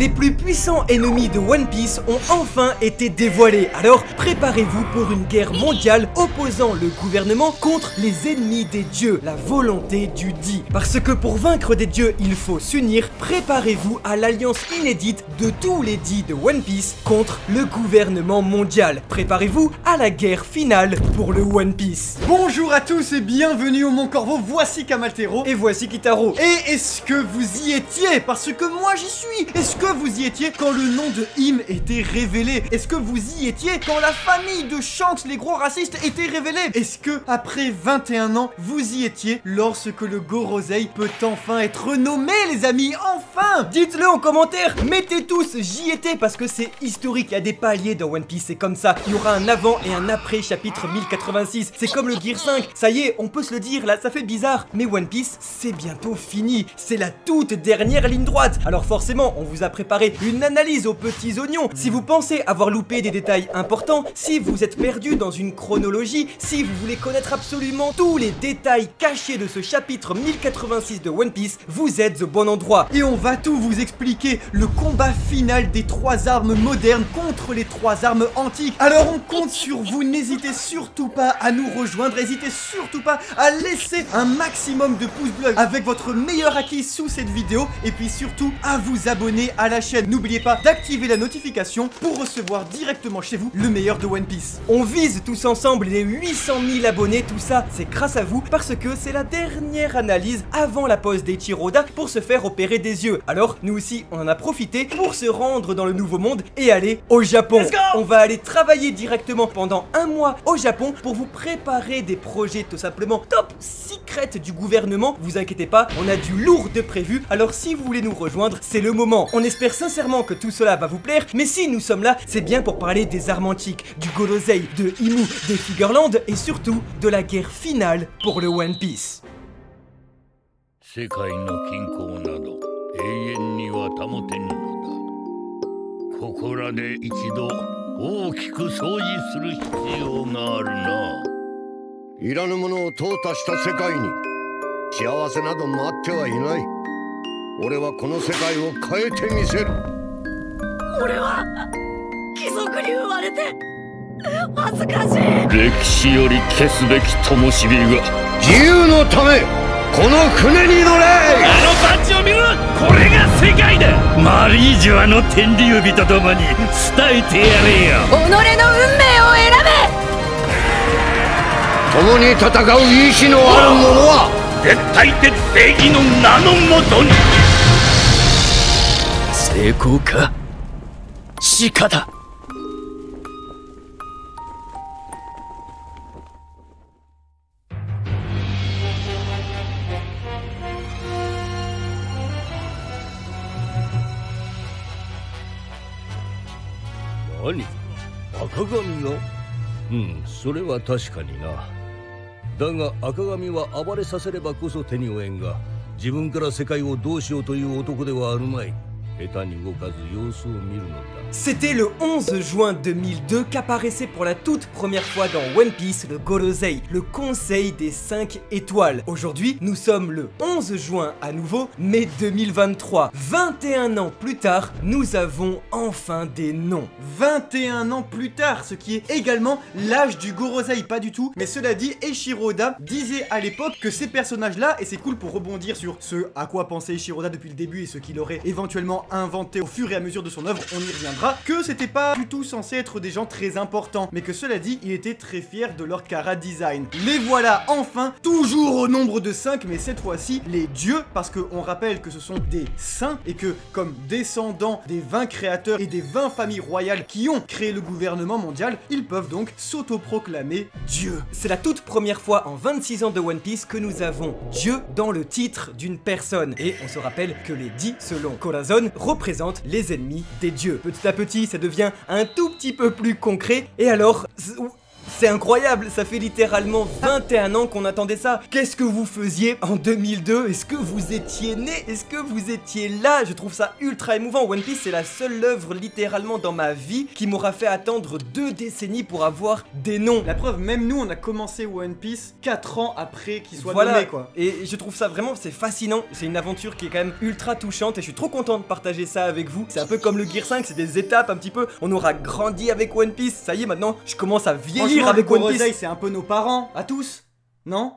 les plus puissants ennemis de One Piece ont enfin été dévoilés. Alors préparez-vous pour une guerre mondiale opposant le gouvernement contre les ennemis des dieux, la volonté du Di. Parce que pour vaincre des dieux, il faut s'unir. Préparez-vous à l'alliance inédite de tous les Di de One Piece contre le gouvernement mondial. Préparez-vous à la guerre finale pour le One Piece. Bonjour à tous et bienvenue au Mont Corvo. Voici Kamaltero et voici Kitaro. Et est-ce que vous y étiez? Parce que moi j'y suis. Est-ce que vous y étiez quand le nom de Im était révélé? Est-ce que vous y étiez quand la famille de Shanks, les gros racistes, était révélée? Est-ce que après 21 ans, vous y étiez lorsque le Gorosei peut enfin être renommé, les amis? Enfin! Dites-le en commentaire. Mettez tous j'y étais parce que c'est historique. Il y a des paliers dans One Piece, c'est comme ça. Il y aura un avant et un après chapitre 1086. C'est comme le Gear 5. Ça y est, on peut se le dire là, ça fait bizarre. Mais One Piece, c'est bientôt fini. C'est la toute dernière ligne droite. Alors forcément, on vous a préparé une analyse aux petits oignons. Si vous pensez avoir loupé des détails importants, si vous êtes perdu dans une chronologie, si vous voulez connaître absolument tous les détails cachés de ce chapitre 1086 de One Piece, vous êtes au bon endroit. Et on va tout vous expliquer, le combat final des trois armes modernes contre les trois armes antiques. Alors on compte sur vous, n'hésitez surtout pas à nous rejoindre, n'hésitez surtout pas à laisser un maximum de pouces bleus avec votre meilleur acquis sous cette vidéo et puis surtout à vous abonner à la chaîne. N'oubliez pas d'activer la notification pour recevoir directement chez vous le meilleur de One Piece. On vise tous ensemble les 800 000 abonnés, tout ça c'est grâce à vous parce que c'est la dernière analyse avant la pause d'Eiichiro Oda pour se faire opérer des yeux. Alors nous aussi on en a profité pour se rendre dans le nouveau monde et aller au Japon. On va aller travailler directement pendant un mois au Japon pour vous préparer des projets tout simplement top secret du gouvernement. Vous inquiétez pas, on a du lourd de prévu, alors si vous voulez nous rejoindre, c'est le moment. On espère sincèrement que tout cela va vous plaire, mais si nous sommes là, c'est bien pour parler des armes antiques, du Gorosei, de Imu, des Figarland et surtout de la guerre finale pour le One Piece. C'était le 11 juin 2002 qu'apparaissait pour la toute première fois dans One Piece le Gorosei, le Conseil des 5 étoiles. Aujourd'hui, nous sommes le 11 juin à nouveau, mai 2023. 21 ans plus tard, nous avons enfin des noms. 21 ans plus tard, ce qui est également l'âge du Gorosei, pas du tout. Mais cela dit, Eiichiro Oda disait à l'époque que ces personnages-là, et c'est cool pour rebondir sur ce à quoi pensait Eiichiro Oda depuis le début et ce qu'il aurait éventuellement inventé au fur et à mesure de son œuvre, on y reviendra, que c'était pas du tout censé être des gens très importants, mais que cela dit, il était très fier de leur chara design. Les voilà enfin, toujours au nombre de 5, mais cette fois-ci, les dieux, parce qu'on rappelle que ce sont des saints, et que comme descendants des 20 créateurs et des 20 familles royales qui ont créé le gouvernement mondial, ils peuvent donc s'autoproclamer dieux. C'est la toute première fois en 26 ans de One Piece que nous avons Dieu dans le titre d'une personne, et on se rappelle que les Di, selon Corazon, représentent les ennemis des dieux. Petit à petit, ça devient un tout petit peu plus concret. Et alors... C'est incroyable, ça fait littéralement 21 ans qu'on attendait ça. Qu'est-ce que vous faisiez en 2002? Est-ce que vous étiez né? Est-ce que vous étiez là? Je trouve ça ultra émouvant. One Piece, c'est la seule œuvre littéralement dans ma vie qui m'aura fait attendre 2 décennies pour avoir des noms. La preuve, même nous, on a commencé One Piece 4 ans après qu'il soit nommé, quoi. Et je trouve ça vraiment, c'est fascinant. C'est une aventure qui est quand même ultra touchante et je suis trop content de partager ça avec vous. C'est un peu comme le Gear 5, c'est des étapes un petit peu. On aura grandi avec One Piece. Ça y est, maintenant, je commence à vieillir avec One Piece. C'est un peu nos parents, à tous, non?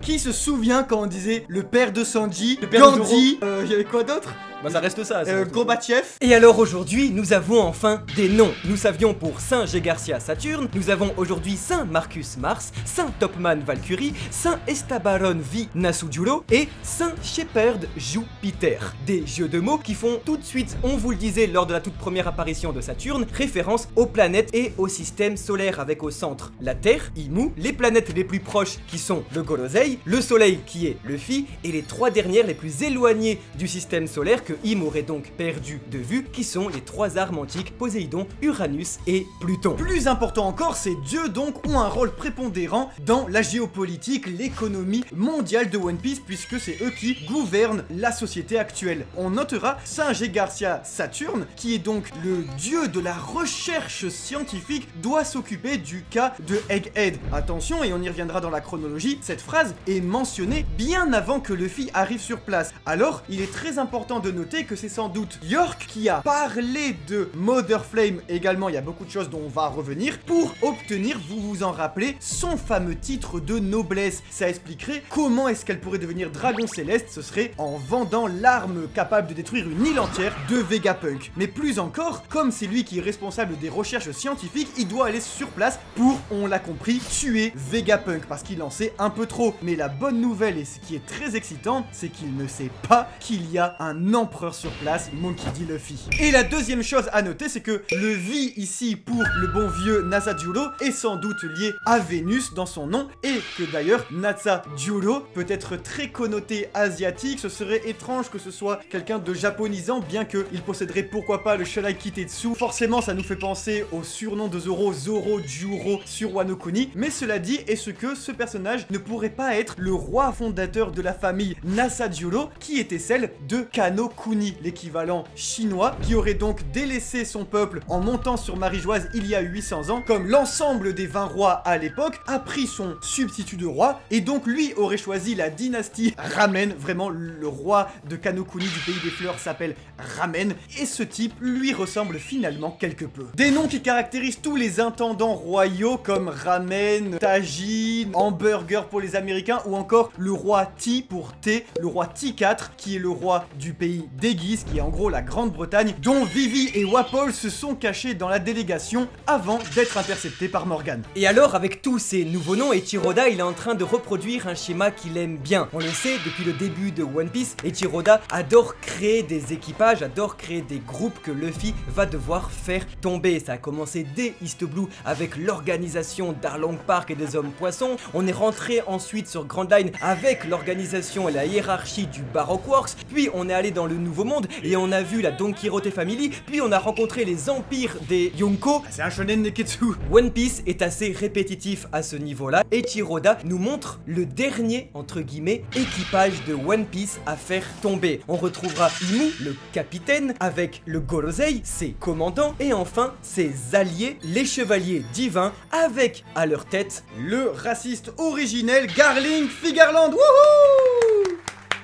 Qui se souvient quand on disait le père de Sanji, le père Gandhi, il y avait quoi d'autre? Bah ça reste ça, Gorbatchev. Et alors aujourd'hui, nous avons enfin des noms. Nous savions pour Saint Jaygarcia Saturn, nous avons aujourd'hui Saint Marcus Mars, Saint Topman Valkyrie, Saint Ethanbaron V. Nusjuro et Saint Shepherd Jupiter. Des jeux de mots qui font tout de suite, on vous le disait lors de la toute première apparition de Saturne, référence aux planètes et au système solaire avec au centre la Terre, Imu, les planètes les plus proches qui sont le Gorosei, le Soleil qui est Luffy et les 3 dernières les plus éloignées du système solaire que Im aurait donc perdu de vue, qui sont les 3 armes antiques, Poséidon, Uranus et Pluton. Plus important encore, ces dieux donc ont un rôle prépondérant dans la géopolitique, l'économie mondiale de One Piece, puisque c'est eux qui gouvernent la société actuelle. On notera Saint Jaygarcia Saturn, qui est donc le dieu de la recherche scientifique, doit s'occuper du cas de Egghead. Attention, et on y reviendra dans la chronologie, cette phrase est mentionnée bien avant que Luffy arrive sur place. Alors, il est très important de noter que c'est sans doute York qui a parlé de Mother Flame également, il y a beaucoup de choses dont on va revenir, pour obtenir, vous vous en rappelez, son fameux titre de noblesse. Ça expliquerait comment est-ce qu'elle pourrait devenir dragon céleste, ce serait en vendant l'arme capable de détruire une île entière de Vegapunk. Mais plus encore, comme c'est lui qui est responsable des recherches scientifiques, il doit aller sur place pour, on l'a compris, tuer Vegapunk, parce qu'il en sait un peu trop. Mais la bonne nouvelle, et ce qui est très excitant, c'est qu'il ne sait pas qu'il y a un emploi sur place, Monkey D. Luffy. Et la deuxième chose à noter, c'est que le V ici pour le bon vieux Nusjuro est sans doute lié à Vénus dans son nom, et que d'ailleurs Nusjuro peut être très connoté asiatique. Ce serait étrange que ce soit quelqu'un de japonisant, bien que il posséderait pourquoi pas le Shorai Kitetsu. Forcément, ça nous fait penser au surnom de Zoro, Zorojuro sur Wano Kuni. Mais cela dit, est-ce que ce personnage ne pourrait pas être le roi fondateur de la famille Nusjuro, qui était celle de Kano Kuni, l'équivalent chinois, qui aurait donc délaissé son peuple en montant sur Marie Joise il y a 800 ans, comme l'ensemble des 20 rois à l'époque, a pris son substitut de roi, et donc lui aurait choisi la dynastie Ramen, vraiment le roi de Kano Kuni du pays des fleurs s'appelle Ramen, et ce type lui ressemble finalement quelque peu. Des noms qui caractérisent tous les intendants royaux, comme Ramen, Tajin, Hamburger pour les Américains, ou encore le roi T pour T, le roi T4, qui est le roi du pays d'Aegis, qui est en gros la Grande-Bretagne, dont Vivi et Wapol se sont cachés dans la délégation avant d'être interceptés par Morgane. Et alors, avec tous ces nouveaux noms, Eiichiro Oda, il est en train de reproduire un schéma qu'il aime bien. On le sait, depuis le début de One Piece, Eiichiro Oda adore créer des équipages, adore créer des groupes que Luffy va devoir faire tomber. Ça a commencé dès East Blue avec l'organisation d'Arlong Park et des Hommes-Poissons. On est rentré ensuite sur Grand Line avec l'organisation et la hiérarchie du Baroque Works, puis on est allé dans le Nouveau Monde et on a vu la Donquixote Family, puis on a rencontré les empires des Yonko. C'est un shonen neketsu. One Piece est assez répétitif à ce niveau-là, et Eiichiro Oda nous montre le dernier, entre guillemets, équipage de One Piece à faire tomber. On retrouvera Imu, le capitaine, avec le Gorosei, ses commandants, et enfin ses alliés, les chevaliers divins, avec à leur tête le raciste originel Garling Figarland. Wouhou!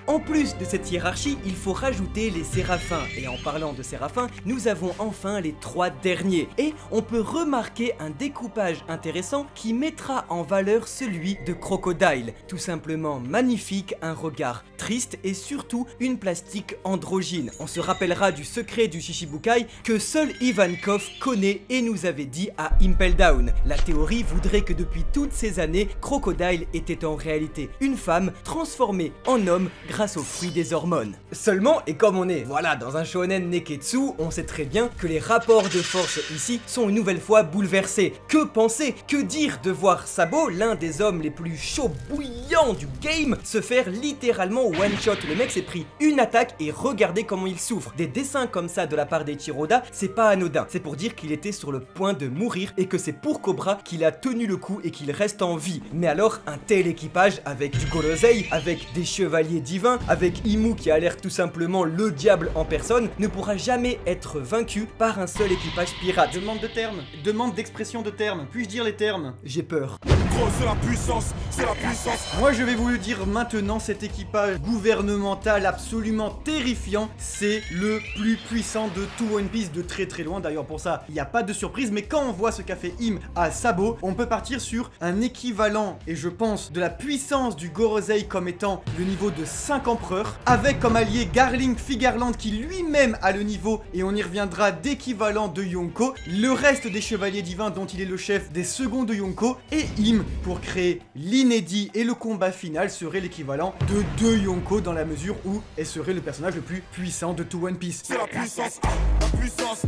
En plus de cette hiérarchie, il faut rajouter les séraphins, et en parlant de séraphins, nous avons enfin les 3 derniers, et on peut remarquer un découpage intéressant qui mettra en valeur celui de Crocodile. Tout simplement magnifique, un regard triste et surtout une plastique androgyne. On se rappellera du secret du Shichibukai que seul Ivankov connaît et nous avait dit à Impel Down. La théorie voudrait que depuis toutes ces années, Crocodile était en réalité une femme transformée en homme grâce grâce aux fruits des hormones. Seulement, et comme on est, voilà, dans un shonen neketsu, on sait très bien que les rapports de force ici sont une nouvelle fois bouleversés. Que penser, que dire de voir Sabo, l'un des hommes les plus chauds bouillants du game, se faire littéralement one-shot. Le mec s'est pris une attaque et regardez comment il souffre. Des dessins comme ça de la part d'Eiichiro Oda, c'est pas anodin. C'est pour dire qu'il était sur le point de mourir et que c'est pour Cobra qu'il a tenu le coup et qu'il reste en vie. Mais alors, un tel équipage avec du Gorosei, avec des chevaliers divins, avec Imu qui a l'air tout simplement le diable en personne, ne pourra jamais être vaincu par un seul équipage pirate. Demande de termes, demande d'expression de termes, puis-je dire les termes? J'ai peur. Oh, c'est la puissance, c'est la puissance. Moi je vais vous le dire maintenant, cet équipage gouvernemental absolument terrifiant, c'est le plus puissant de tout One Piece, de très très loin. D'ailleurs pour ça, il n'y a pas de surprise, mais quand on voit ce qu'a fait Im à Sabo, on peut partir sur un équivalent, et je pense, de la puissance du Gorosei comme étant le niveau de 5 empereurs, avec comme allié Garling Figarland qui lui-même a le niveau, et on y reviendra, d'équivalent de Yonko, le reste des chevaliers divins dont il est le chef, des seconds de Yonko, et Im pour créer l'inédit, et le combat final serait l'équivalent de 2 Yonko dans la mesure où elle serait le personnage le plus puissant de tout One Piece. C'est la puissance, la puissance.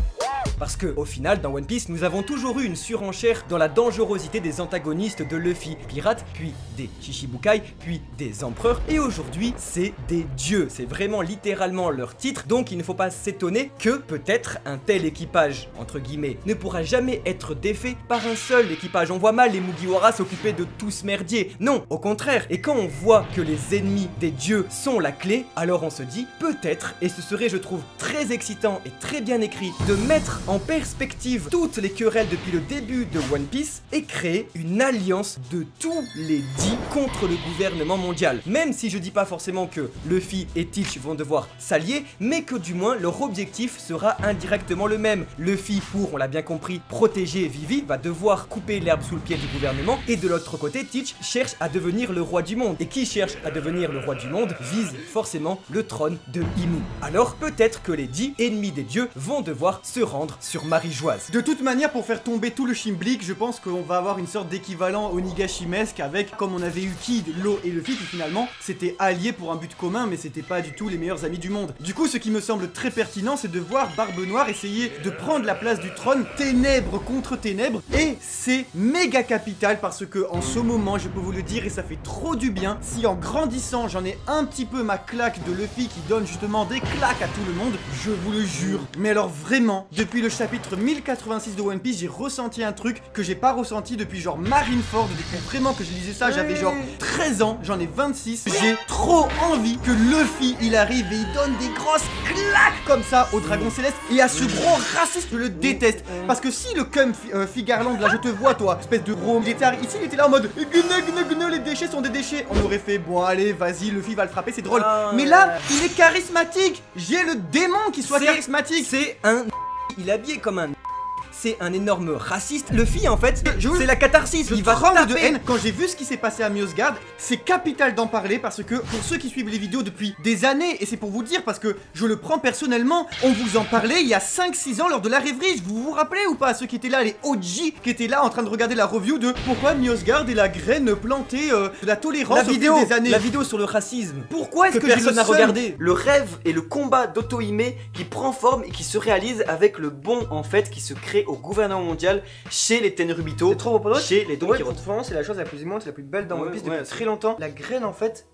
Parce que, au final, dans One Piece, nous avons toujours eu une surenchère dans la dangerosité des antagonistes de Luffy. Pirates, puis des Chichibukai, puis des empereurs, et aujourd'hui, c'est des dieux. C'est vraiment littéralement leur titre, donc il ne faut pas s'étonner que peut-être un tel équipage, entre guillemets, ne pourra jamais être défait par un seul équipage. On voit mal les Mugiwara s'occuper de tout ce merdier. Non, au contraire. Et quand on voit que les ennemis des dieux sont la clé, alors on se dit, peut-être, et ce serait, je trouve, très excitant et très bien écrit, de mettre en perspective toutes les querelles depuis le début de One Piece et créer une alliance de tous les dits contre le gouvernement mondial. Même si je dis pas forcément que Luffy et Teach vont devoir s'allier, mais que du moins leur objectif sera indirectement le même. Luffy, pour, on l'a bien compris, protéger Vivi, va devoir couper l'herbe sous le pied du gouvernement, et de l'autre côté, Teach cherche à devenir le roi du monde. Et qui cherche à devenir le roi du monde vise forcément le trône de Imu. Alors peut-être que les dits ennemis des dieux vont devoir se rendre sur Marie Joise. De toute manière, pour faire tomber tout le Shimblick, je pense qu'on va avoir une sorte d'équivalent onigashimesque avec, comme on avait eu Kid, Law et Luffy, qui finalement s'étaient alliés pour un but commun, mais c'était pas du tout les meilleurs amis du monde. Du coup, ce qui me semble très pertinent, c'est de voir Barbe Noire essayer de prendre la place du trône, ténèbres contre ténèbres, et c'est méga capital parce que en ce moment, je peux vous le dire, et ça fait trop du bien, si en grandissant, j'en ai un petit peu ma claque de Luffy qui donne justement des claques à tout le monde, je vous le jure. Mais alors vraiment, depuis le chapitre 1086 de One Piece, j'ai ressenti un truc que j'ai pas ressenti depuis genre Marineford. Depuis vraiment que je lisais ça, j'avais genre 13 ans, j'en ai 26. J'ai trop envie que Luffy, il arrive et il donne des grosses claques comme ça au dragon céleste et à ce gros raciste, je le déteste. Parce que si le cum Figarland, là je te vois toi, espèce de gros militaire, ici il était là en mode gne les déchets sont des déchets, on aurait fait bon allez vas-y Luffy va le frapper, c'est drôle. Mais là, il est charismatique, j'ai le démon qui soit charismatique. C'est un... Il est habillé comme un... C'est un énorme raciste. Luffy, en fait, c'est la catharsis. Il va trembler de haine. Quand j'ai vu ce qui s'est passé à Mjosgard, c'est capital d'en parler parce que pour ceux qui suivent les vidéos depuis des années, et c'est pour vous dire parce que je le prends personnellement, on vous en parlait il y a 5-6 ans lors de la rêverie. Vous vous rappelez ou pas, ceux qui étaient là, les OG qui étaient là en train de regarder la review de pourquoi Mjosgard est la graine plantée de la tolérance au fil des années. La vidéo sur le racisme. Pourquoi est-ce que personne n'a regardé le rêve et le combat d'Auto-Ime qui prend forme et qui se réalise avec le bon en fait qui se crée au gouvernement mondial chez les Tenryubito, chez les Donquixote. C'est la chose la plus immonde, la plus belle dans One Piece depuis très longtemps. La graine en fait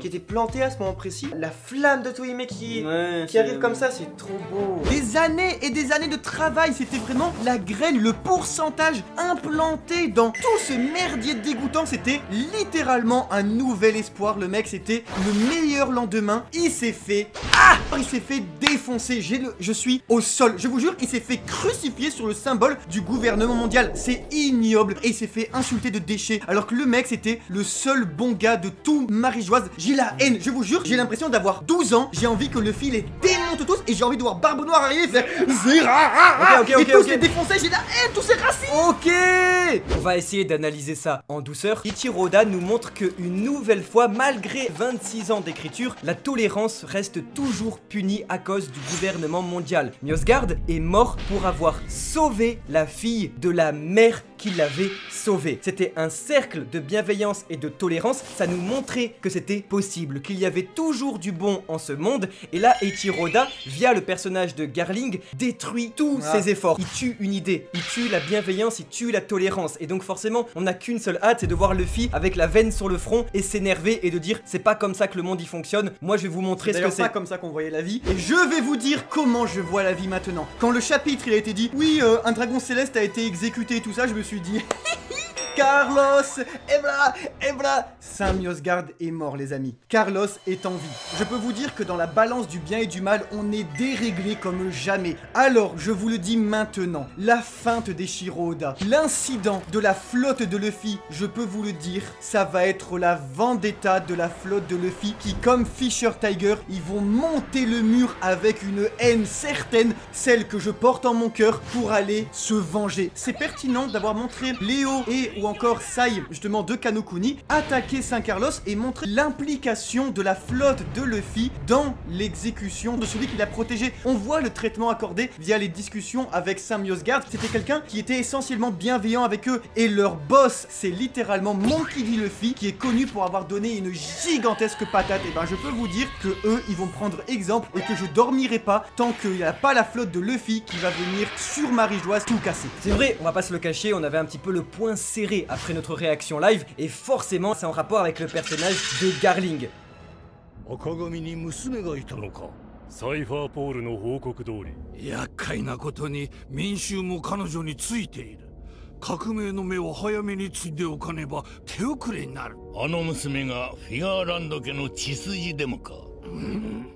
qui était plantée à ce moment précis, la flamme de Toei qui arrive comme ça, c'est trop beau. Des années et des années de travail, c'était vraiment la graine, le pourcentage implanté dans tout ce merdier dégoûtant, c'était littéralement un nouvel espoir. Le mec, c'était le meilleur lendemain. Il s'est fait... Ah, il s'est fait défoncer, je suis au sol, je vous jure, il s'est fait crucifier sur le symbole du gouvernement mondial, c'est ignoble, et il s'est fait insulter de déchets, alors que le mec c'était le seul bon gars de tout Marie Joise. J'ai la haine, je vous jure, j'ai l'impression d'avoir 12 ans, j'ai envie que Luffy les démonte tous, et j'ai envie de voir Barbe Noire arriver et faire et tous les défoncer, j'ai la haine, tous ces racistes. Ok, on va essayer d'analyser ça en douceur. Eiichiro Oda nous montre que une nouvelle fois, malgré 26 ans d'écriture, la tolérance reste toujours punie à cause du gouvernement mondial. Mjosgard est mort pour avoir sauvé la fille de la mère qui l'avait sauvé. C'était un cercle de bienveillance et de tolérance, ça nous montrait que c'était possible, qu'il y avait toujours du bon en ce monde, et là Eiichiro Oda, via le personnage de Garling, détruit tous ses efforts. Il tue une idée, il tue la bienveillance, il tue la tolérance, et donc forcément on n'a qu'une seule hâte, c'est de voir Luffy avec la veine sur le front et s'énerver et de dire c'est pas comme ça que le monde y fonctionne, moi je vais vous montrer ce que c'est. C'est pas comme ça qu'on voyait la vie, et je vais vous dire comment je vois la vie maintenant. Quand le chapitre il a été dit, oui un dragon céleste a été exécuté et tout ça, je me suis dit... Carlos, et voilà, Saint Mjosgard est mort les amis, Carlos est en vie. Je peux vous dire que dans la balance du bien et du mal, on est déréglé comme jamais. Alors, je vous le dis maintenant, la feinte d'Eiichiro Oda, l'incident de la flotte de Luffy, je peux vous le dire, ça va être la vendetta de la flotte de Luffy qui, comme Fisher Tiger, ils vont monter le mur avec une haine certaine, celle que je porte en mon cœur, pour aller se venger. C'est pertinent d'avoir montré Léo et ou encore Sai, justement de Wano Kuni, attaquer Saint Carlos et montrer l'implication de la flotte de Luffy dans l'exécution de celui qui l'a protégé. On voit le traitement accordé via les discussions avec Saint Mjosgard. C'était quelqu'un qui était essentiellement bienveillant avec eux, et leur boss, c'est littéralement Monkey D. Luffy, qui est connu pour avoir donné une gigantesque patate. Et ben je peux vous dire que eux, ils vont prendre exemple, et que je dormirai pas tant qu'il n'y a pas la flotte de Luffy qui va venir sur Marie Joise tout casser. C'est vrai, on va pas se le cacher, on avait un petit peu le point serré après notre réaction live, et forcément c'est en rapport avec le personnage de Garling.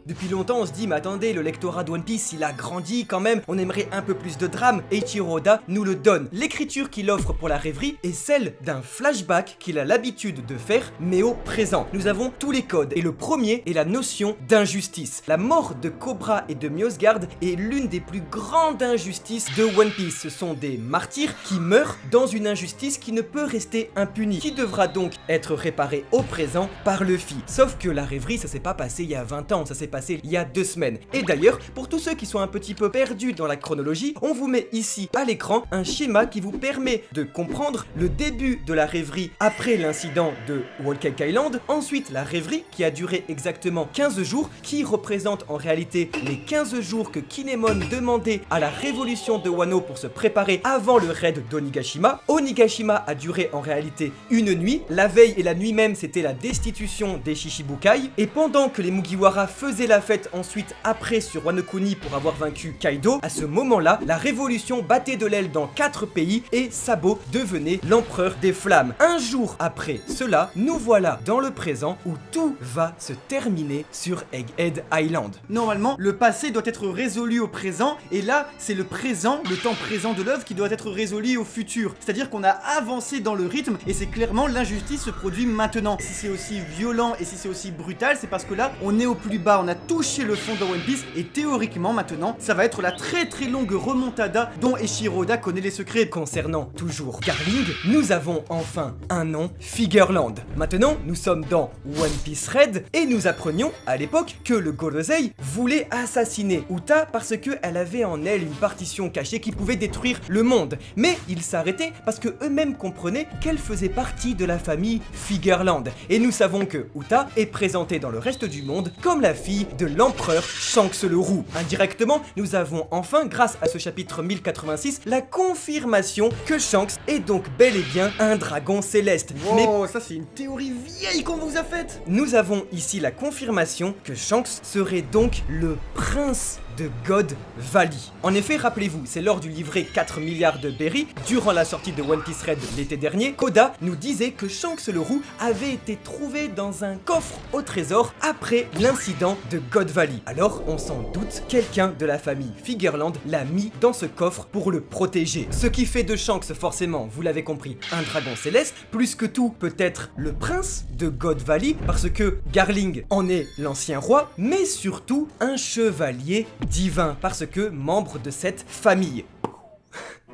Depuis longtemps on se dit mais attendez, le lectorat de One Piece il a grandi quand même, on aimerait un peu plus de drame, et Eiichiro Oda nous le donne. L'écriture qu'il offre pour la rêverie est celle d'un flashback qu'il a l'habitude de faire mais au présent. Nous avons tous les codes, et le premier est la notion d'injustice. La mort de Cobra et de Mjosgard est l'une des plus grandes injustices de One Piece. Ce sont des martyrs qui meurent dans une injustice qui ne peut rester impunie, qui devra donc être réparée au présent par Luffy. Sauf que la rêverie ça s'est pas passé il y a 20 ans, ça s'est passé il y a 2 semaines. Et d'ailleurs, pour tous ceux qui sont un petit peu perdus dans la chronologie, on vous met ici à l'écran un schéma qui vous permet de comprendre le début de la rêverie après l'incident de Egghead Island, ensuite la rêverie qui a duré exactement 15 jours, qui représente en réalité les 15 jours que Kinemon demandait à la révolution de Wano pour se préparer avant le raid d'Onigashima. Onigashima a duré en réalité une nuit, la veille et la nuit même c'était la destitution des Shichibukai, et pendant que les Mugiwara faisait la fête ensuite après sur Wano Kuni pour avoir vaincu Kaido, à ce moment-là, la révolution battait de l'aile dans 4 pays et Sabo devenait l'empereur des flammes. Un jour après cela, nous voilà dans le présent où tout va se terminer sur Egghead Island. Normalement, le passé doit être résolu au présent, et là, c'est le présent, le temps présent de l'œuvre qui doit être résolu au futur. C'est-à-dire qu'on a avancé dans le rythme, et c'est clairement l'injustice se produit maintenant. Si c'est aussi violent et si c'est aussi brutal, c'est parce que là, on est au plus bas, on a touché le fond dans One Piece, et théoriquement maintenant, ça va être la très longue remontada dont Eiichiro Oda connaît les secrets. Concernant toujours Garling, nous avons enfin un nom, Figarland. Maintenant, nous sommes dans One Piece Red, et nous apprenions à l'époque que le Gorosei voulait assassiner Uta parce qu'elle avait en elle une partition cachée qui pouvait détruire le monde. Mais ils s'arrêtaient parce que eux-mêmes comprenaient qu'elle faisait partie de la famille Figarland. Et nous savons que Uta est présentée dans le reste du monde comme la fille de l'empereur Shanks le Roux. Indirectement, nous avons enfin, grâce à ce chapitre 1086, la confirmation que Shanks est donc bel et bien un dragon céleste. Wow, mais ça c'est une théorie vieille qu'on vous a faite. Nous avons ici la confirmation que Shanks serait donc le prince de God Valley. En effet, rappelez-vous, c'est lors du livret 4 milliards de Berry, durant la sortie de One Piece Red l'été dernier, qu'Oda nous disait que Shanks le Roux avait été trouvé dans un coffre au trésor après l'incident de God Valley. Alors, on s'en doute, quelqu'un de la famille Figarland l'a mis dans ce coffre pour le protéger. Ce qui fait de Shanks, forcément, vous l'avez compris, un dragon céleste, plus que tout, peut-être le prince de God Valley, parce que Garling en est l'ancien roi, mais surtout un chevalier divin, parce que membre de cette famille.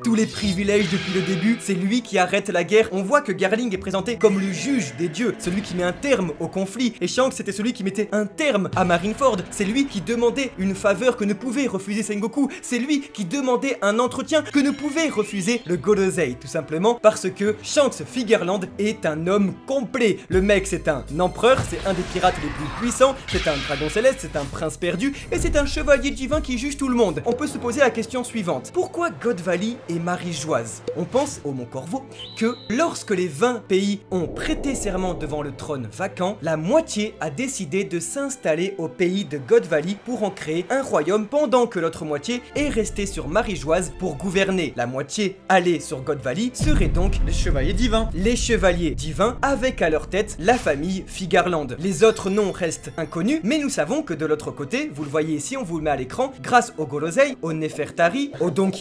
tous les privilèges depuis le début, c'est lui qui arrête la guerre. On voit que Garling est présenté comme le juge des dieux, celui qui met un terme au conflit, et Shanks c'était celui qui mettait un terme à Marineford, c'est lui qui demandait une faveur que ne pouvait refuser Sengoku, c'est lui qui demandait un entretien que ne pouvait refuser le Gorosei, tout simplement parce que Shanks Figarland est un homme complet. Le mec c'est un empereur, c'est un des pirates les plus puissants, c'est un dragon céleste, c'est un prince perdu, et c'est un chevalier divin qui juge tout le monde. On peut se poser la question suivante, pourquoi God Valley et Marie Joise? On pense au Mont Corvo que lorsque les 20 pays ont prêté serment devant le trône vacant, la moitié a décidé de s'installer au pays de God Valley pour en créer un royaume, pendant que l'autre moitié est restée sur Marie Joise pour gouverner. La moitié allée sur God Valley seraient donc les chevaliers divins. Les chevaliers divins avec à leur tête la famille Figarland. Les autres noms restent inconnus, mais nous savons que de l'autre côté, vous le voyez ici, on vous le met à l'écran, grâce au Gorosei, au Nefertari, au Donquixote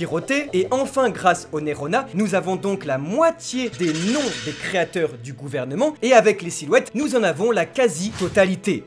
et enfin grâce au Nerona, nous avons donc la moitié des noms des créateurs du gouvernement, et avec les silhouettes, nous en avons la quasi-totalité.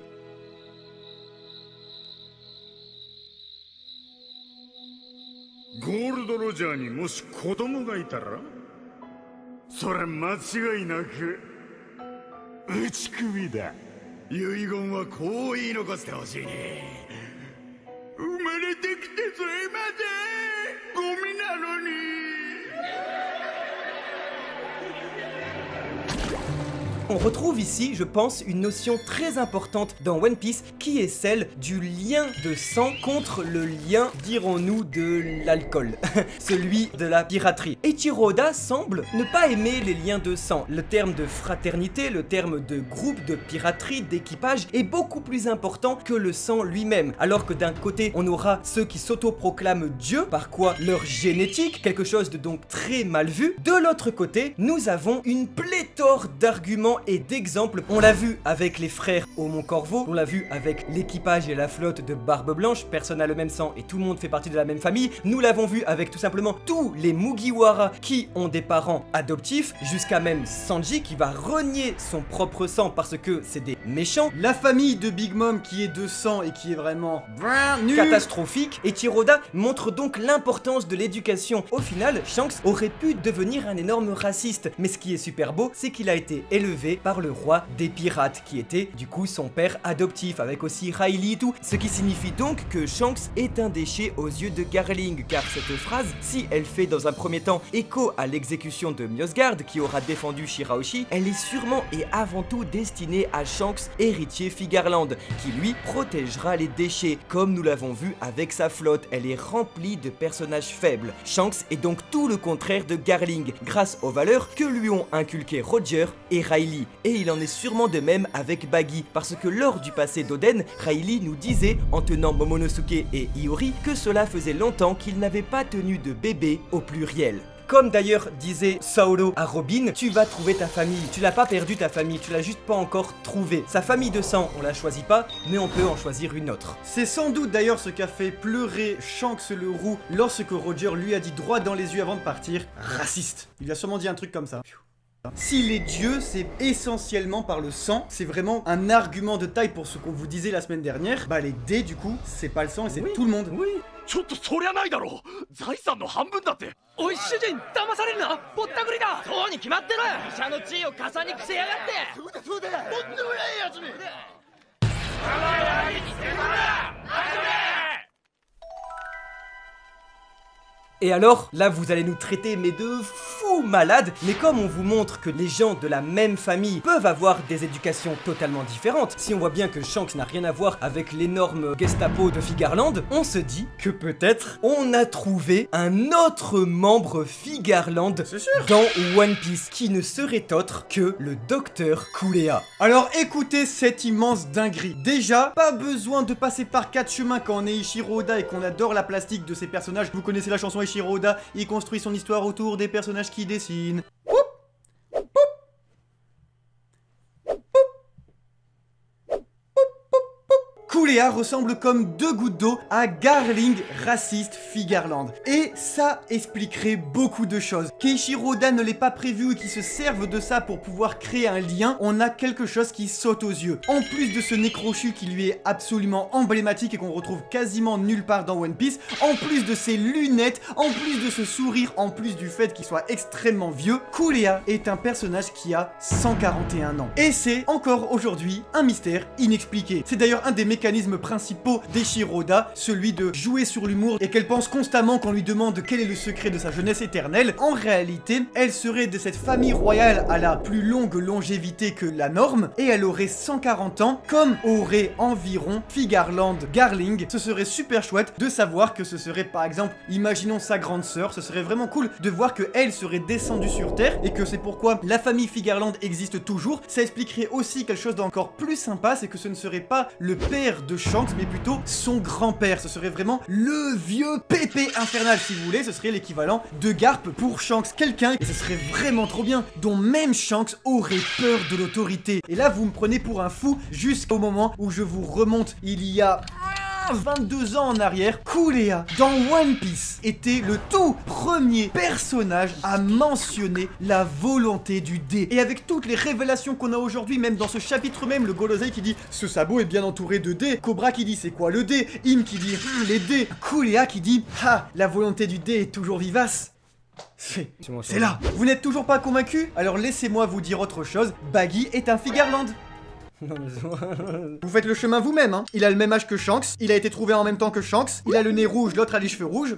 On retrouve ici, je pense, une notion très importante dans One Piece qui est celle du lien de sang contre le lien, dirons-nous, de l'alcool, celui de la piraterie. Eiichiro Oda semble ne pas aimer les liens de sang. Le terme de fraternité, le terme de groupe, de piraterie, d'équipage est beaucoup plus important que le sang lui-même. Alors que d'un côté, on aura ceux qui s'autoproclament dieux, par quoi leur génétique, quelque chose de donc très mal vu. De l'autre côté, nous avons une pléthore d'arguments et d'exemples. On l'a vu avec les frères au Mont Corvo, on l'a vu avec l'équipage et la flotte de Barbe Blanche, personne n'a le même sang et tout le monde fait partie de la même famille. Nous l'avons vu avec tout simplement tous les Mugiwara qui ont des parents adoptifs, jusqu'à même Sanji qui va renier son propre sang parce que c'est des méchants. La famille de Big Mom qui est de sang et qui est vraiment catastrophique. Et Eiichiro Oda montre donc l'importance de l'éducation. Au final, Shanks aurait pu devenir un énorme raciste, mais ce qui est super beau, c'est qu'il a été élevé par le roi des pirates qui était du coup son père adoptif, avec aussi Rayleigh et tout, ce qui signifie donc que Shanks est un déchet aux yeux de Garling, car cette phrase, si elle fait dans un premier temps écho à l'exécution de Mjosgard qui aura défendu Shirahoshi, elle est sûrement et avant tout destinée à Shanks, héritier Figarland, qui lui protégera les déchets, comme nous l'avons vu avec sa flotte, elle est remplie de personnages faibles. Shanks est donc tout le contraire de Garling, grâce aux valeurs que lui ont inculquées Roger et Rayleigh. Et il en est sûrement de même avec Baggy, parce que lors du passé d'Oden, Rayleigh nous disait, en tenant Momonosuke et Iori, que cela faisait longtemps qu'il n'avait pas tenu de bébé au pluriel. Comme d'ailleurs disait Sauro à Robin, tu vas trouver ta famille, tu l'as pas perdu ta famille, tu l'as juste pas encore trouvée. Sa famille de sang, on la choisit pas, mais on peut en choisir une autre. C'est sans doute d'ailleurs ce qu'a fait pleurer Shanks le roux lorsque Roger lui a dit droit dans les yeux avant de partir, raciste. Il lui a sûrement dit un truc comme ça. S'il est dieu, c'est essentiellement par le sang, c'est vraiment un argument de taille pour ce qu'on vous disait la semaine dernière. Bah les dés du coup, c'est pas le sang et c'est tout le monde. Oui. Et alors, là vous allez nous traiter mais de fous malades, mais comme on vous montre que les gens de la même famille peuvent avoir des éducations totalement différentes, si on voit bien que Shanks n'a rien à voir avec l'énorme Gestapo de Figarland, on se dit que peut-être on a trouvé un autre membre Figarland dans One Piece, qui ne serait autre que le docteur Kureha. Alors écoutez cette immense dinguerie. Déjà, pas besoin de passer par 4 chemins quand on est Eiichiro Oda et qu'on adore la plastique de ses personnages. Vous connaissez la chanson Eiichiro Oda, il construit son histoire autour des personnages qu'il dessine. Kureha ressemble comme deux gouttes d'eau à Garling raciste Figarland. Et ça expliquerait beaucoup de choses. Eiichiro Oda ne l'ait pas prévu et qu'ils se servent de ça pour pouvoir créer un lien, on a quelque chose qui saute aux yeux. En plus de ce nez crochu qui lui est absolument emblématique et qu'on retrouve quasiment nulle part dans One Piece, en plus de ses lunettes, en plus de ce sourire, en plus du fait qu'il soit extrêmement vieux, Kureha est un personnage qui a 141 ans. Et c'est encore aujourd'hui un mystère inexpliqué. C'est d'ailleurs un des mécanismes principaux d'Eiichiro Oda, celui de jouer sur l'humour et qu'elle pense constamment qu'on lui demande quel est le secret de sa jeunesse éternelle. En réalité, elle serait de cette famille royale à la plus longue longévité que la norme et elle aurait 140 ans comme aurait environ Figarland Garling. Ce serait super chouette de savoir que ce serait par exemple, imaginons sa grande sœur, ce serait vraiment cool de voir que elle serait descendue sur Terre et que c'est pourquoi la famille Figarland existe toujours. Ça expliquerait aussi quelque chose d'encore plus sympa, c'est que ce ne serait pas le père de Shanks mais plutôt son grand-père. Ce serait vraiment le vieux pépé infernal si vous voulez, ce serait l'équivalent de Garp pour Shanks, quelqu'un, et ce serait vraiment trop bien, dont même Shanks aurait peur de l'autorité. Et là vous me prenez pour un fou jusqu'au moment où je vous remonte il y a 22 ans en arrière. Kureha dans One Piece était le tout premier personnage à mentionner la volonté du dé. Et avec toutes les révélations qu'on a aujourd'hui, même dans ce chapitre même, le Gorosei qui dit ce sabot est bien entouré de dés, Cobra qui dit c'est quoi le dé, Im qui dit les dés, Kureha qui dit ah la volonté du dé est toujours vivace. C'est là. Vous n'êtes toujours pas convaincu? Alors laissez-moi vous dire autre chose, Baggy est un Figarland. Vous faites le chemin vous-même, hein. Il a le même âge que Shanks, il a été trouvé en même temps que Shanks, il a le nez rouge, l'autre a les cheveux rouges.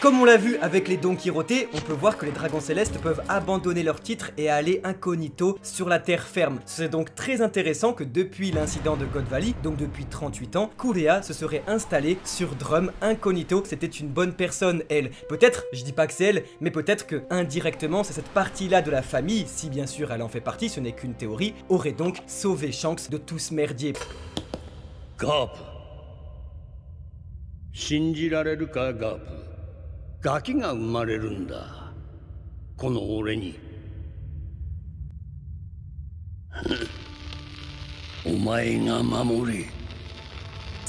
Comme on l'a vu avec les Donquixote, on peut voir que les dragons célestes peuvent abandonner leur titre et aller incognito sur la terre ferme. C'est donc très intéressant que depuis l'incident de God Valley, donc depuis 38 ans, Kureha se serait installée sur Drum incognito. C'était une bonne personne, elle. Peut-être, je dis pas que c'est elle, mais peut-être que indirectement, c'est cette partie-là de la famille, si bien sûr elle en fait partie, ce n'est qu'une théorie, aurait donc sauvé Shanks de tout ce merdier. Garp. Shinjirareru ka Garp.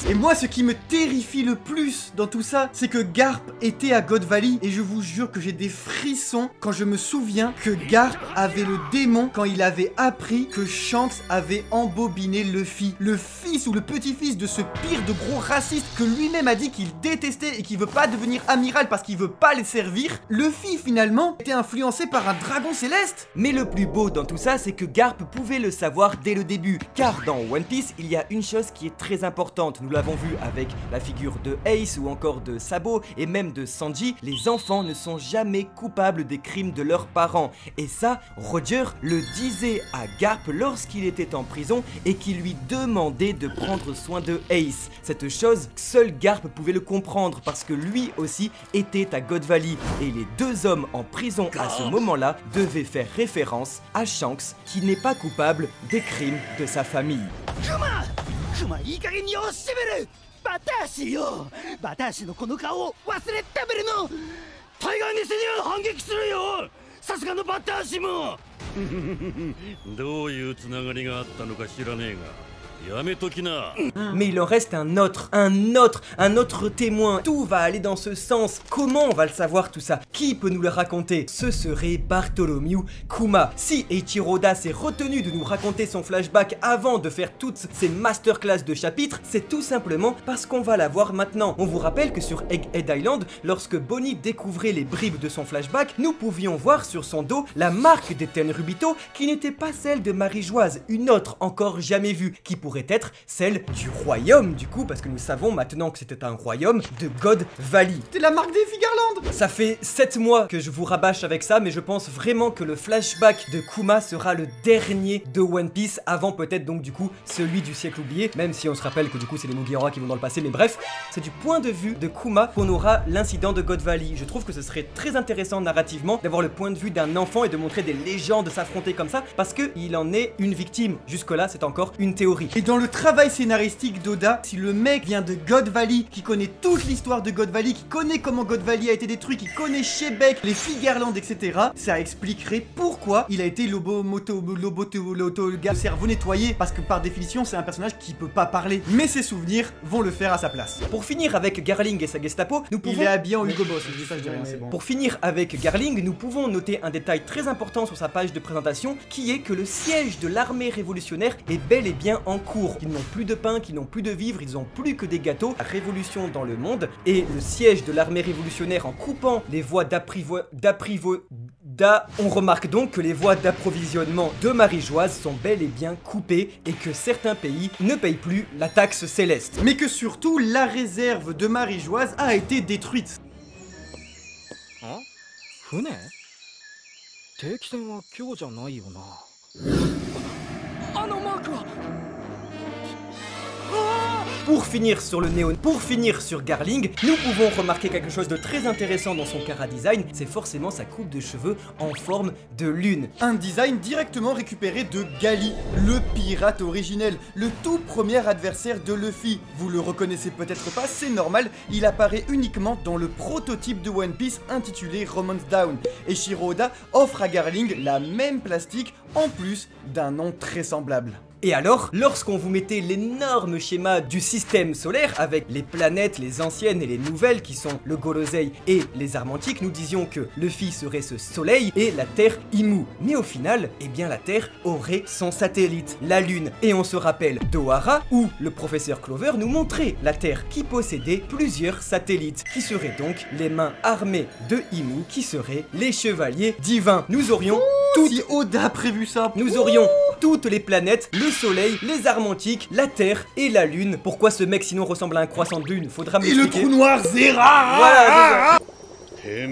Et moi ce qui me terrifie le plus dans tout ça, c'est que Garp était à God Valley et je vous jure que j'ai des frissons quand je me souviens que Garp avait le démon quand il avait appris que Shanks avait embobiné Luffy. Le fils ou le petit-fils de ce pire de gros raciste que lui-même a dit qu'il détestait et qui veut pas devenir amiral parce qu'il veut pas les servir. Luffy finalement était influencé par un dragon céleste. Mais le plus beau dans tout ça, c'est que Garp pouvait le savoir dès le début. Car dans One Piece, il y a une chose qui est très importante. Nous l'avons vu avec la figure de Ace ou encore de Sabo et même de Sanji, les enfants ne sont jamais coupables des crimes de leurs parents. Et ça, Roger le disait à Garp lorsqu'il était en prison et qui lui demandait de prendre soin de Ace. Cette chose, seul Garp pouvait le comprendre parce que lui aussi était à God Valley. Et les deux hommes en prison à ce moment-là devaient faire référence à Shanks qui n'est pas coupable des crimes de sa famille. Mais il en reste un autre témoin. Tout va aller dans ce sens. Comment on va le savoir tout ça? Qui peut nous le raconter? Ce serait Bartholomew Kuma. Si Eiichiro Oda s'est retenu de nous raconter son flashback avant de faire toutes ses masterclass de chapitres, c'est tout simplement parce qu'on va la voir maintenant. On vous rappelle que sur Egghead Island, lorsque Bonnie découvrait les bribes de son flashback, nous pouvions voir sur son dos la marque des Tenryubito qui n'était pas celle de Marie Joise, une autre encore jamais vue, qui pourrait être celle du royaume du coup, parce que nous savons maintenant que c'était un royaume de God Valley. C'est la marque des Figarland. Ça fait 7 mois que je vous rabâche avec ça, mais je pense vraiment que le flashback de Kuma sera le dernier de One Piece, avant peut-être donc du coup celui du siècle oublié, même si on se rappelle que du coup c'est les Mugiwara qui vont dans le passé, mais bref, c'est du point de vue de Kuma qu'on aura l'incident de God Valley. Je trouve que ce serait très intéressant narrativement d'avoir le point de vue d'un enfant et de montrer des légendes s'affronter comme ça, parce qu'il en est une victime. Jusque là, c'est encore une théorie. Et dans le travail scénaristique d'Oda, si le mec vient de God Valley, qui connaît toute l'histoire de God Valley, qui connaît comment God Valley a été détruit, qui connaît Shebeck, les Figarland, etc., ça expliquerait pourquoi il a été le cerveau nettoyé, parce que par définition, c'est un personnage qui peut pas parler. Mais ses souvenirs vont le faire à sa place. Pour finir avec Garling et sa Gestapo, nous pouvons... Il est habillé en Hugo Boss, je dis ça, je dis rien, c'est bon. Pour finir avec Garling, nous pouvons noter un détail très important sur sa page de présentation, qui est que le siège de l'armée révolutionnaire est bel et bien en cours. Ils n'ont plus de pain, qu'ils n'ont plus de vivres, ils n'ont plus que des gâteaux. La révolution dans le monde, et le siège de l'armée révolutionnaire en coupant les voies on remarque donc que les voies d'approvisionnement de Marie Joise sont bel et bien coupées et que certains pays ne payent plus la taxe céleste. Mais que surtout, la réserve de Marie Joise a été détruite. Hein? Pour finir sur Garling, nous pouvons remarquer quelque chose de très intéressant dans son chara-design, c'est forcément sa coupe de cheveux en forme de lune. Un design directement récupéré de Gali, le pirate originel, le tout premier adversaire de Luffy. Vous le reconnaissez peut-être pas, c'est normal, il apparaît uniquement dans le prototype de One Piece intitulé Romance Down. Et Eiichiro Oda offre à Garling la même plastique en plus d'un nom très semblable. Et alors, lorsqu'on vous mettait l'énorme schéma du système solaire avec les planètes, les anciennes et les nouvelles qui sont le Gorosei et les armes antiques, nous disions que Luffy serait ce soleil et la Terre Imu. Mais au final, eh bien la Terre aurait son satellite, la Lune. Et on se rappelle d'Ohara où le professeur Clover nous montrait la Terre qui possédait plusieurs satellites, qui seraient donc les mains armées de Imu, qui seraient les chevaliers divins. Nous aurions... Si Oda a prévu ça. Nous aurions toutes les planètes, le soleil, les armes antiques, la terre et la lune. Pourquoi ce mec sinon ressemble à un croissant de lune? Faudra me l'expliquer. Et le trou noir, c'est rare. Voilà, et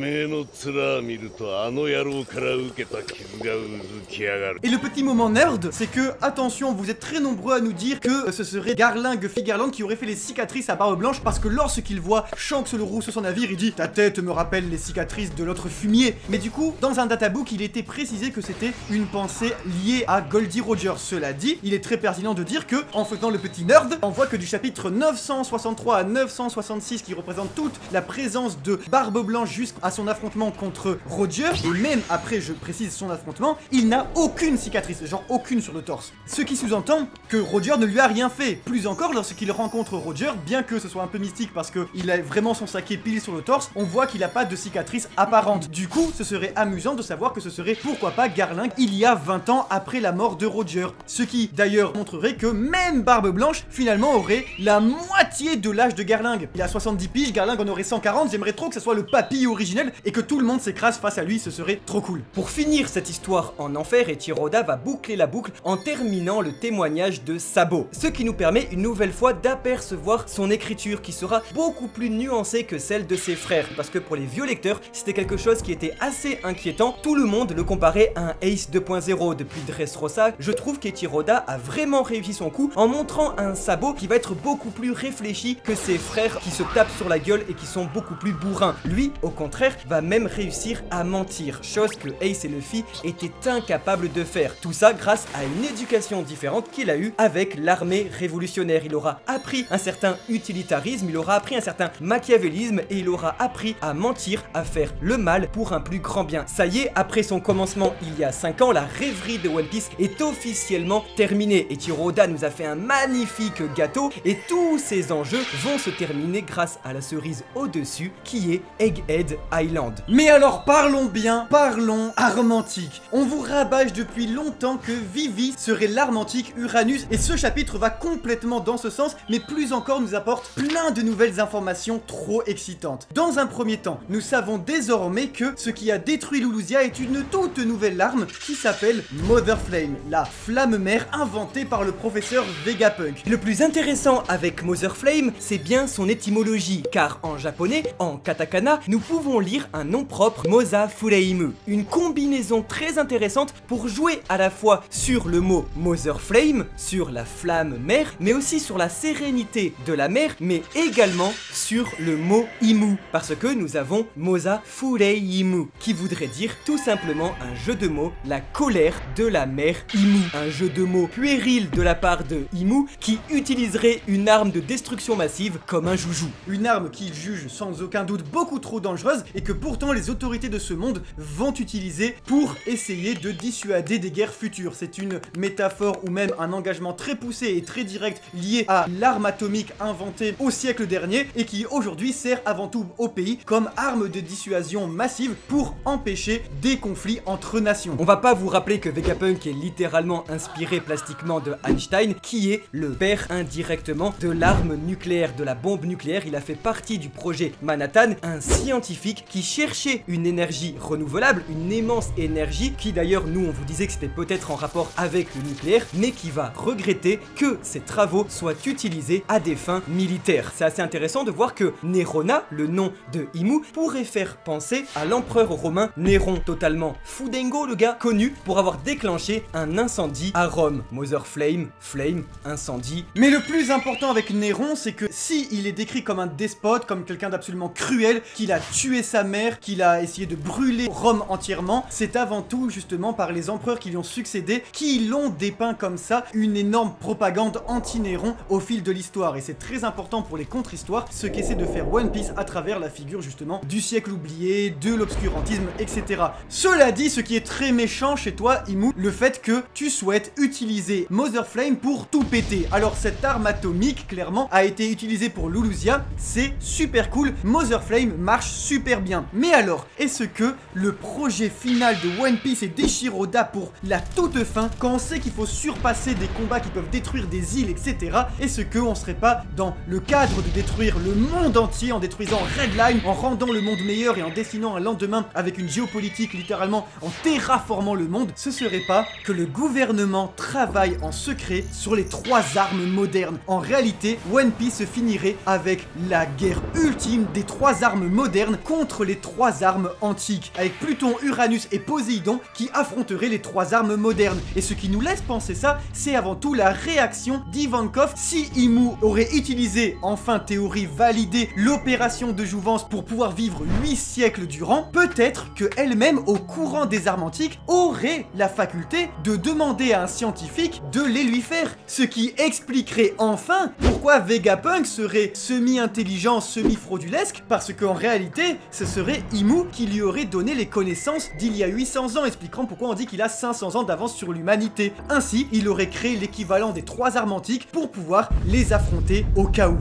le petit moment nerd, c'est que, attention, vous êtes très nombreux à nous dire que ce serait Garling Figarland qui aurait fait les cicatrices à Barbe Blanche, parce que lorsqu'il voit Shanks le roux sur son navire, il dit « Ta tête me rappelle les cicatrices de l'autre fumier ». Mais du coup, dans un databook, il était précisé que c'était une pensée liée à Goldie Rogers. Cela dit, il est très pertinent de dire que, en faisant le petit nerd, on voit que du chapitre 963 à 966, qui représente toute la présence de Barbe Blanche jusqu'à son affrontement contre Roger, et même après, je précise, son affrontement, il n'a aucune cicatrice, genre aucune sur le torse. Ce qui sous-entend que Roger ne lui a rien fait. Plus encore, lorsqu'il rencontre Roger, bien que ce soit un peu mystique parce qu'il a vraiment son saké pile sur le torse, on voit qu'il n'a pas de cicatrice apparente. Du coup, ce serait amusant de savoir que ce serait, pourquoi pas, Garling, il y a 20 ans après la mort de Roger. Ce qui, d'ailleurs, montrerait que même Barbe Blanche, finalement, aurait la moitié de l'âge de Garling. Il a 70 piges, Garling en aurait 140, j'aimerais trop que ce soit le papy originel et que tout le monde s'écrase face à lui, ce serait trop cool. Pour finir cette histoire en enfer, Eiichiro Oda va boucler la boucle en terminant le témoignage de Sabo, ce qui nous permet une nouvelle fois d'apercevoir son écriture qui sera beaucoup plus nuancée que celle de ses frères, parce que pour les vieux lecteurs, c'était quelque chose qui était assez inquiétant, tout le monde le comparait à un Ace 2.0 depuis Dressrosa. Je trouve qu'Eiichiro Oda a vraiment réussi son coup en montrant un Sabo qui va être beaucoup plus réfléchi que ses frères qui se tapent sur la gueule et qui sont beaucoup plus bourrins. Lui, au contraire, va même réussir à mentir, chose que Ace et Luffy étaient incapables de faire. Tout ça grâce à une éducation différente qu'il a eue avec l'armée révolutionnaire. Il aura appris un certain utilitarisme, il aura appris un certain machiavélisme et il aura appris à mentir, à faire le mal pour un plus grand bien. Ça y est, après son commencement il y a 5 ans, la rêverie de One Piece est officiellement terminée. Eiichiro Oda nous a fait un magnifique gâteau et tous ces enjeux vont se terminer grâce à la cerise au-dessus qui est Egghead Island. Mais alors parlons bien, parlons arme antique. On vous rabâche depuis longtemps que Vivi serait l'arme antique Uranus et ce chapitre va complètement dans ce sens, mais plus encore nous apporte plein de nouvelles informations trop excitantes. Dans un premier temps, nous savons désormais que ce qui a détruit Lulusia est une toute nouvelle arme qui s'appelle Mother Flame, la flamme mère inventée par le professeur Vegapunk. Le plus intéressant avec Mother Flame, c'est bien son étymologie, car en japonais, en katakana, nous pouvons lire un un nom propre, Moza Fureimu. Une combinaison très intéressante pour jouer à la fois sur le mot Mother Flame, sur la flamme mère, mais aussi sur la sérénité de la mer, mais également sur le mot Imu, parce que nous avons Moza Fureimu, qui voudrait dire tout simplement un jeu de mots, la colère de la mère Imu. Un jeu de mots puéril de la part de Imu, qui utiliserait une arme de destruction massive comme un joujou. Une arme qu'il juge sans aucun doute beaucoup trop dangereuse et que pourtant les autorités de ce monde vont utiliser pour essayer de dissuader des guerres futures. C'est une métaphore ou même un engagement très poussé et très direct lié à l'arme atomique inventée au siècle dernier et qui aujourd'hui sert avant tout au pays comme arme de dissuasion massive pour empêcher des conflits entre nations. On va pas vous rappeler que Vegapunk est littéralement inspiré plastiquement de Einstein, qui est le père indirectement de l'arme nucléaire, de la bombe nucléaire. Il a fait partie du projet Manhattan, un scientifique qui cherchait une énergie renouvelable, une immense énergie qui d'ailleurs nous on vous disait que c'était peut-être en rapport avec le nucléaire, mais qui va regretter que ses travaux soient utilisés à des fins militaires. C'est assez intéressant de voir que Nerona, le nom de Imu, pourrait faire penser à l'empereur romain Néron, totalement foudengo le gars, connu pour avoir déclenché un incendie à Rome. Mother Flame, flame, incendie. Mais le plus important avec Néron, c'est que si il est décrit comme un despote, comme quelqu'un d'absolument cruel, qu'il a tué sa mère, qu'il a essayé de brûler Rome entièrement, c'est avant tout justement par les empereurs qui lui ont succédé, qui l'ont dépeint comme ça, une énorme propagande anti-Néron au fil de l'histoire. Et c'est très important pour les contre-histoires, ce qu'essaie de faire One Piece à travers la figure justement du siècle oublié, de l'obscurantisme, etc. Cela dit, ce qui est très méchant chez toi, Imu, le fait que tu souhaites utiliser Mother Flame pour tout péter. Alors cette arme atomique, clairement, a été utilisée pour Lulusia, c'est super cool, Mother Flame marche super bien. Mais alors, est-ce que le projet final de One Piece est d'Eiichiro Oda pour la toute fin, quand on sait qu'il faut surpasser des combats qui peuvent détruire des îles, etc. Est-ce qu'on serait pas dans le cadre de détruire le monde entier en détruisant Redline, en rendant le monde meilleur et en dessinant un lendemain avec une géopolitique littéralement en terraformant le monde, ce serait pas que le gouvernement travaille en secret sur les trois armes modernes? En réalité, One Piece finirait avec la guerre ultime des trois armes modernes contre les trois armes antiques, avec Pluton, Uranus et Poséidon qui affronteraient les trois armes modernes. Et ce qui nous laisse penser ça, c'est avant tout la réaction d'Ivankov si Imu aurait utilisé, enfin théorie validée, l'opération de jouvence pour pouvoir vivre 8 siècles durant. Peut-être que elle-même, au courant des armes antiques, aurait la faculté de demander à un scientifique de les lui faire, ce qui expliquerait enfin pourquoi Vegapunk serait semi-intelligent, semi-fraudulesque, parce qu'en réalité, ce serait Imu qui lui aurait donné les connaissances d'il y a 800 ans, expliquant pourquoi on dit qu'il a 500 ans d'avance sur l'humanité. Ainsi, il aurait créé l'équivalent des trois armes antiques pour pouvoir les affronter au cas où.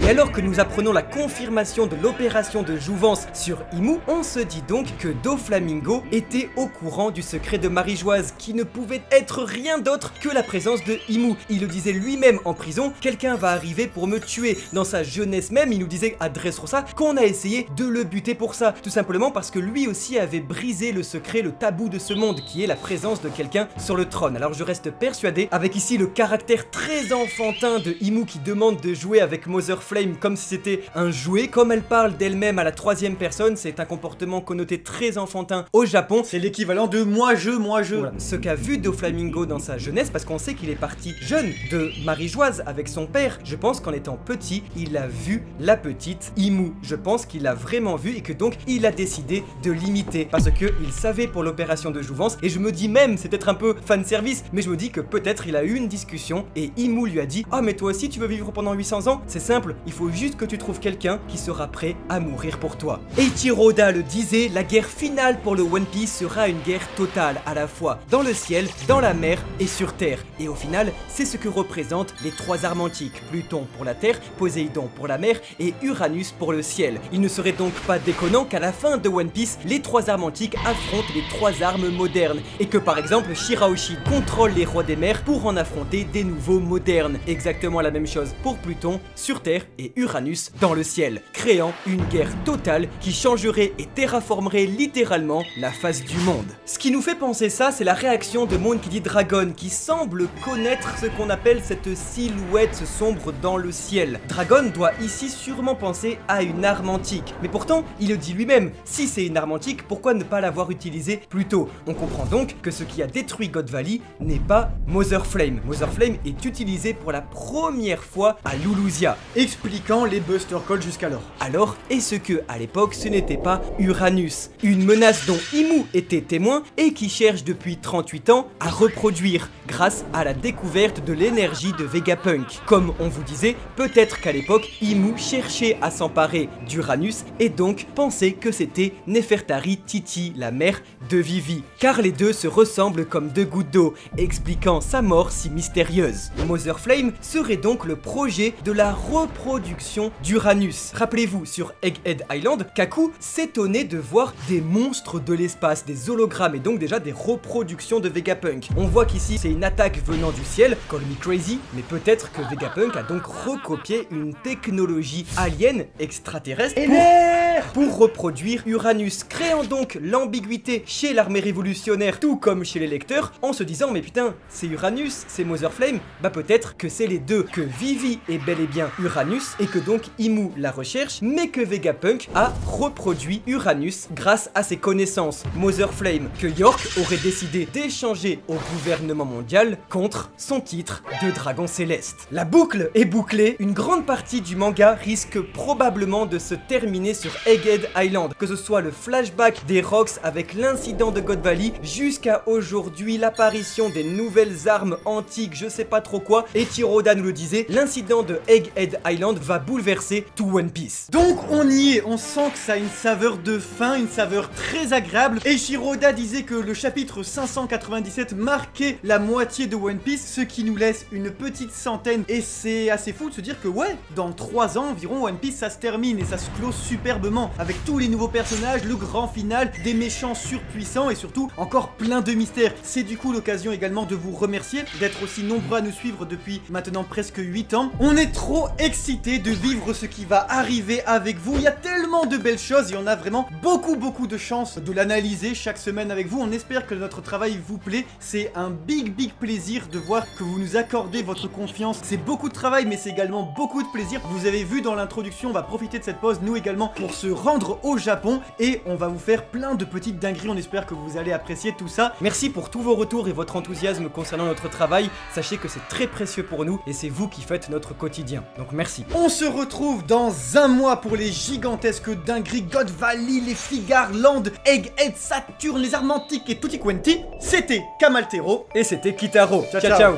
Et alors que nous apprenons la confirmation de l'opération de jouvence sur Imu, on se dit donc que Doflamingo était au courant du secret de Marie Joise, qui ne pouvait être rien d'autre que la présence de Imu. Il le disait lui-même en prison, quelqu'un va arriver pour me tuer. Dans sa jeunesse même, il nous disait à Dressrosa qu'on a essayé de le buter pour ça, tout simplement parce que lui aussi avait brisé le secret, le tabou de ce monde, qui est la présence de quelqu'un sur le trône. Alors je reste persuadé, avec ici le caractère très enfantin de Imu qui demande de jouer avec Mother Flame comme si c'était un jouet, comme elle parle d'elle-même à la troisième personne, c'est un comportement connoté très enfantin au Japon. C'est l'équivalent de moi-je. Voilà. Ce qu'a vu Doflamingo dans sa jeunesse, parce qu'on sait qu'il est parti jeune de Marie Joise avec son père, je pense qu'en étant petit, il a vu la petite Imu. Je pense qu'il l'a vraiment vu et que donc il a décidé de l'imiter, parce qu'il savait pour l'opération de jouvence, et je me dis même, c'est peut-être un peu fanservice, mais je me dis que peut-être il a eu une discussion et Imu lui a dit « Ah mais toi aussi tu veux vivre pendant 8 800 ans? C'est simple, il faut juste que tu trouves quelqu'un qui sera prêt à mourir pour toi. Eiichiro Oda le disait, la guerre finale pour le One Piece sera une guerre totale, à la fois dans le ciel, dans la mer et sur Terre. Et au final, c'est ce que représentent les trois armes antiques, Pluton pour la Terre, Poséidon pour la mer et Uranus pour le ciel. Il ne serait donc pas déconnant qu'à la fin de One Piece, les trois armes antiques affrontent les trois armes modernes et que par exemple Shirahoshi contrôle les rois des mers pour en affronter des nouveaux modernes. Exactement la même chose pour Pluton sur Terre et Uranus dans le ciel, créant une guerre totale qui changerait et terraformerait littéralement la face du monde. Ce qui nous fait penser ça, c'est la réaction de Monkey D. Dragon qui semble connaître ce qu'on appelle cette silhouette sombre dans le ciel. Dragon doit ici sûrement penser à une arme antique, mais pourtant il le dit lui-même, si c'est une arme antique, pourquoi ne pas l'avoir utilisée plus tôt? On comprend donc que ce qui a détruit God Valley n'est pas Mother Flame. Mother Flame est utilisée pour la première fois à Luluzia, expliquant les Buster Calls jusqu'alors. Alors, est-ce que à l'époque ce n'était pas Uranus, une menace dont Imu était témoin et qui cherche depuis 38 ans à reproduire grâce à la découverte de l'énergie de Vegapunk? Comme on vous disait, peut-être qu'à l'époque Imu cherchait à s'emparer d'Uranus et donc pensait que c'était Nefertari Titi, la mère de Vivi, car les deux se ressemblent comme deux gouttes d'eau, expliquant sa mort si mystérieuse. Mother Flame serait donc le projet de la reproduction d'Uranus. Rappelez-vous, sur Egghead Island, Kaku s'étonnait de voir des monstres de l'espace, des hologrammes et donc déjà des reproductions de Vegapunk. On voit qu'ici c'est une attaque venant du ciel, call me crazy, mais peut-être que Vegapunk a donc recopié une technologie alien extraterrestre pour reproduire Uranus, créant donc l'ambiguïté chez l'armée révolutionnaire, tout comme chez les lecteurs, en se disant mais putain, c'est Uranus, c'est Mother Flame, bah peut-être que c'est les deux, que Vivi est bel et bien Uranus et que donc Imu la recherche, mais que Vegapunk a reproduit Uranus grâce à ses connaissances. Mother Flame, que York aurait décidé d'échanger au gouvernement mondial contre son titre de dragon céleste. La boucle est bouclée, une grande partie du manga risque probablement de se terminer sur Egghead Island, que ce soit le flashback des Rocks avec l'incident de God Valley jusqu'à aujourd'hui, l'apparition des nouvelles armes antiques, je sais pas trop quoi, et Eiichiro Oda nous le disait, l'incident de Egghead Island va bouleverser tout One Piece. Donc on y est, on sent que ça a une saveur de fin, une saveur très agréable. Eiichiro Oda disait que le chapitre 597 marquait la moitié de One Piece, ce qui nous laisse une petite centaine, et c'est assez fou de se dire que ouais, dans 3 ans environ One Piece ça se termine et ça se clôt superbement, avec tous les nouveaux personnages, le grand final, des méchants surpuissants et surtout encore plein de mystères. C'est du coup l'occasion également de vous remercier d'être aussi nombreux à nous suivre depuis maintenant presque 8 ans. On est trop excités de vivre ce qui va arriver avec vous, il y a tellement de belles choses et on a vraiment beaucoup de chance de l'analyser chaque semaine avec vous. On espère que notre travail vous plaît, c'est un big plaisir de voir que vous nous accordez votre confiance. C'est beaucoup de travail mais c'est également beaucoup de plaisir. Vous avez vu dans l'introduction, on va profiter de cette pause nous également pour se rendre au Japon et on va vous faire plein de petites dingueries, on espère que vous allez apprécier tout ça. Merci pour tous vos retours et votre enthousiasme concernant notre travail, sachez que c'est très précieux pour nous et c'est vous qui faites notre quotidien, donc merci. On se retrouve dans un mois pour les gigantesques dingueries God Valley, les Figarland, Egghead, Saturn, les armes antiques et tutti quanti. C'était Kamaltero et c'était Kitaro. Ciao ciao, ciao.